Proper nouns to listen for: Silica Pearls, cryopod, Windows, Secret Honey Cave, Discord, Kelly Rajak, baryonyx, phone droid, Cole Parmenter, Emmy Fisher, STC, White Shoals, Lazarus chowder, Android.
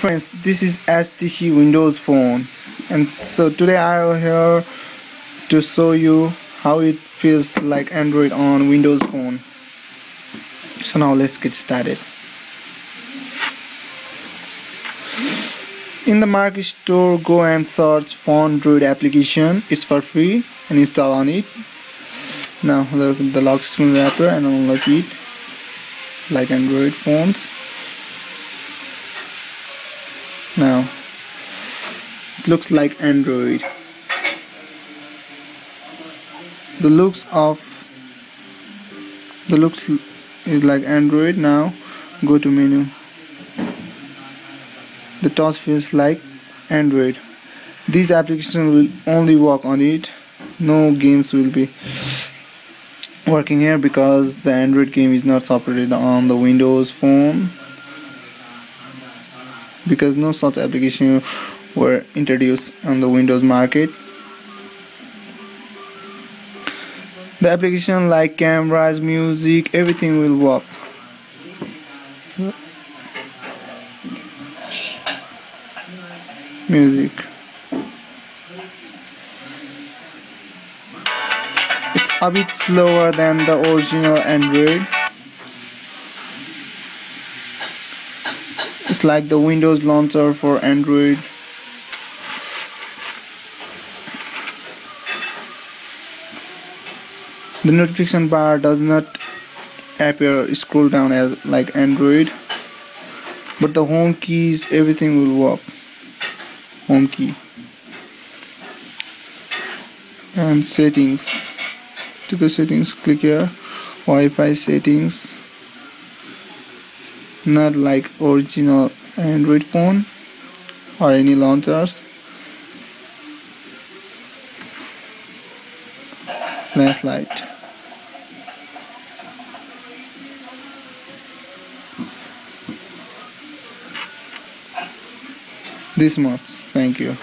Friends, this is STC Windows phone, and so today I will here to show you how it feels like Android on Windows phone. So now let's get started. In the market store, go and search phone droid application. It's for free and install on it. Now look at the lock screen wrapper and unlock it like Android phones. Now it looks like Android. The looks is like Android. Now go to menu. The touch feels like Android. These applications will only work on it. No games will be working here because the Android game is not supported on the Windows phone, because no such application were introduced on the Windows market. The application like cameras, music, everything will work. Music. It's a bit slower than the original Android. It's like the Windows launcher for Android. The notification bar does not appear, scroll down as like Android, but the home keys, everything will work. Home key and settings. To the settings, click here. Wi-Fi settings. Not like original Android phone or any launchers. Flashlight. This much. Thank you.